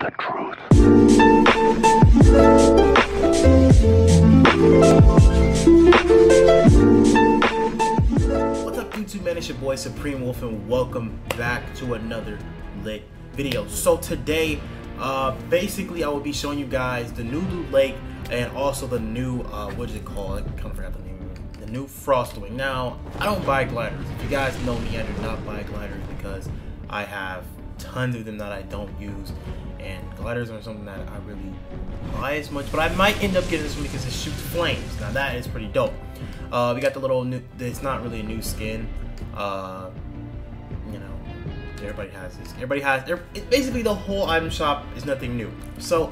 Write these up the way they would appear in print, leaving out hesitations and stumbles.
the truth. What's up, YouTube, man? It's your boy Supreme Wolf, and welcome back to another lit video. So today, basically, I will be showing you guys the new Loot Lake and also the new new Frostwing. Now, I don't buy gliders. If you guys know me, I do not buy gliders because I have tons of them that I don't use, and gliders aren't something that I really buy as much, but I might end up getting this one because it shoots flames. Now that is pretty dope. We got the little new, it's not really a new skin, you know, everybody has this. Basically the whole item shop is nothing new. So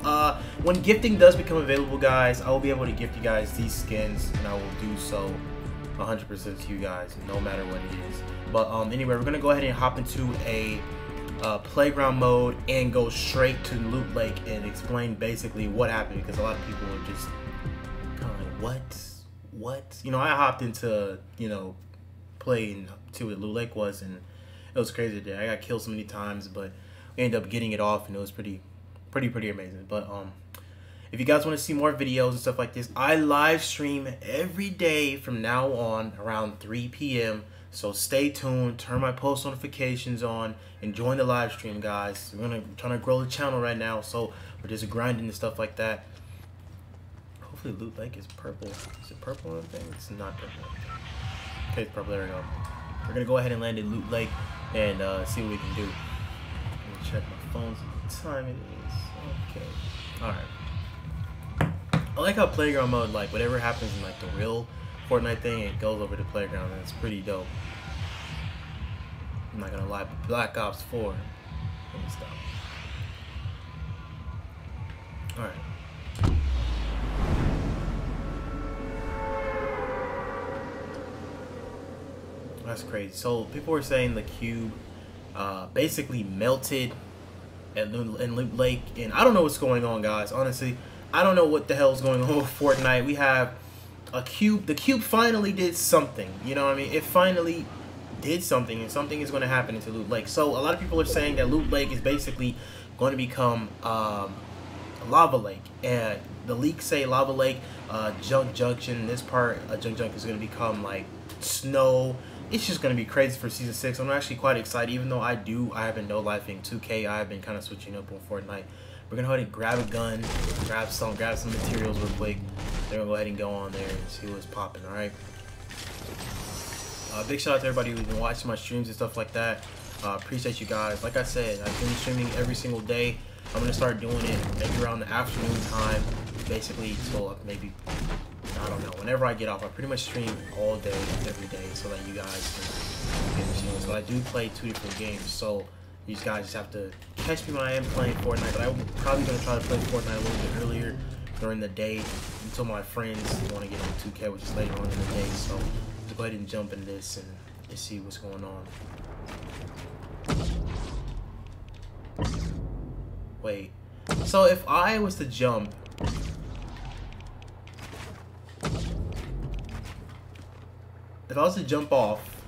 when gifting does become available, guys, I will be able to gift you guys these skins, and I will do so 100% to you guys, no matter what it is. But anyway, we're gonna go ahead and hop into a playground mode and go straight to Loot Lake and explain basically what happened, because a lot of people are just kind of like, what? You know, I hopped into, you know, playing to what Loot Lake was, and it was crazy today. I got killed so many times, but we ended up getting it off, and it was pretty amazing. But if you guys want to see more videos and stuff like this, I live stream every day from now on around 3 p.m. So stay tuned, turn my post notifications on, and join the live stream, guys. We're trying to grow the channel right now, so we're just grinding and stuff like that. Hopefully Loot Lake is purple. Is it purple on the thing? It's not purple. Okay, it's purple. There we go. We're gonna go ahead and land in Loot Lake and see what we can do. Let me check my phones what time it is. Okay. Alright. I like how playground mode, like whatever happens in like the real Fortnite thing, it goes over to playground, and it's pretty dope. I'm not gonna lie, but Black Ops 4. Let me stop. Alright. That's crazy. So people were saying the cube basically melted in Loot Lake, and I don't know what's going on, guys. Honestly, I don't know what the hell's going on with Fortnite. We have a cube. The cube finally did something. You know what I mean? It finally did something, and something is going to happen into Loot Lake. So a lot of people are saying that Loot Lake is basically going to become Lava Lake, and the leaks say Lava Lake, Junk Junction. This part, Junk Junction is going to become like snow. It's just going to be crazy for Season 6. I'm actually quite excited, even though I have been no-lifing 2K. I have been kind of switching up on Fortnite. We're going to go ahead and grab a gun, grab some materials real quick. They're going to go ahead and go on there and see what's popping, alright? Big shout out to everybody who's been watching my streams and stuff like that. Appreciate you guys. Like I said, I've been streaming every single day. I'm going to start doing it maybe around the afternoon time, basically, so maybe, I don't know, whenever I get off, I pretty much stream all day, every day, so that you guys can get the chance. But I do play 2 different games, so you guys just have to catch me when I am playing Fortnite. But I'm probably going to try to play Fortnite a little bit earlier during the day until my friends want to get on 2K, which is later on in the day. So let's go ahead and jump into this and see what's going on. Wait. So if I was to jump... If I was to jump off,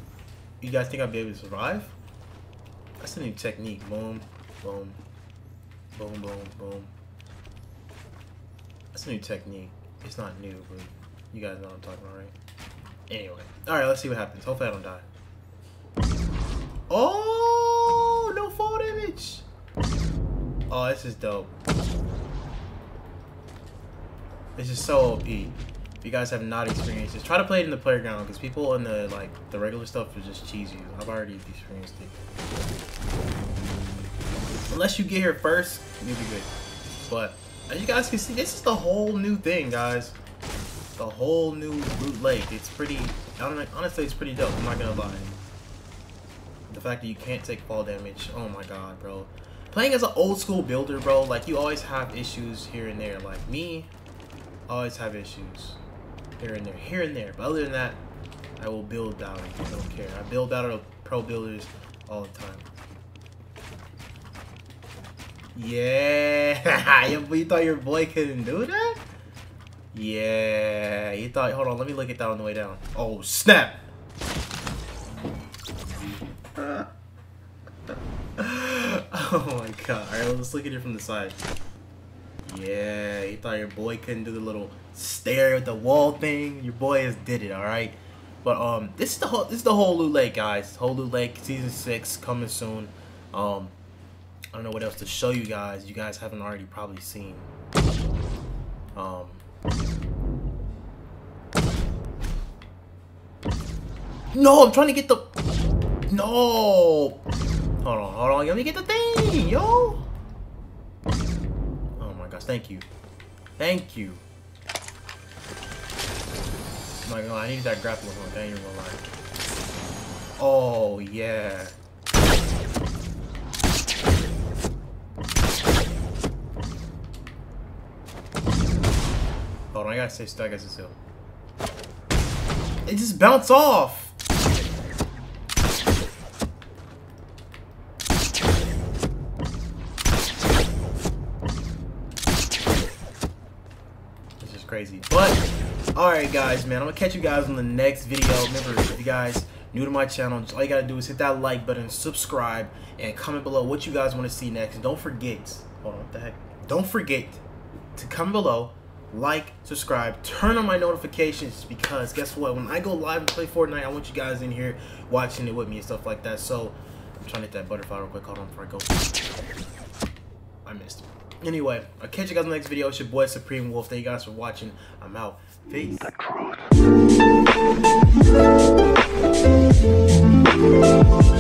you guys think I'd be able to survive? That's a new technique. Boom, boom, boom, boom, boom. That's a new technique. It's not new, but you guys know what I'm talking about, right? Anyway, all right, let's see what happens. Hopefully I don't die. Oh, no fall damage. Oh, this is dope. This is so OP. If you guys have not experienced this, try to play it in the playground, because people in the like the regular stuff are just cheesy. I've already experienced it. Unless you get here first, you'll be good. But as you guys can see, this is the whole new thing, guys. The whole new Loot Lake. It's pretty. I don't know, honestly, it's pretty dope. I'm not gonna lie. The fact that you can't take fall damage. Oh my god, bro. Playing as an old school builder, bro. Like you always have issues here and there. Like me, I always have issues. Here and there, but other than that, I will build out. I don't care. I build out of pro builders all the time. Yeah, you thought your boy couldn't do that? Yeah, you thought. Hold on, let me look at that on the way down. Oh snap! Oh my cut. Alright, let's look at it from the side. Yeah, you thought your boy couldn't do the little stare at the wall thing? Your boy has did it, alright? But this is the whole Loot Lake, guys. Whole Loot Lake season 6 coming soon. I don't know what else to show you guys. You guys haven't already probably seen. No, I'm trying to get the. No. Hold on. Let me get the thing, yo. Oh my gosh, thank you. I'm not gonna lie, I need that grappling hook. I ain't even gonna lie. Oh yeah. Hold on, I gotta stay stuck as a seal. It just bounced off. Crazy. But alright guys, man, I'm gonna catch you guys on the next video. Remember, if you guys new to my channel, just all you gotta do is hit that like button, subscribe, and comment below what you guys want to see next. And don't forget, hold on, what the heck, don't forget to comment below, like, subscribe, turn on my notifications, because guess what, when I go live and play Fortnite, I want you guys in here watching it with me and stuff like that. So I'm trying to hit that butterfly real quick. Hold on before I go. I missed it. Anyway, I'll catch you guys in the next video. It's your boy Supreme Wolf. Thank you guys for watching. I'm out. Peace. The truth.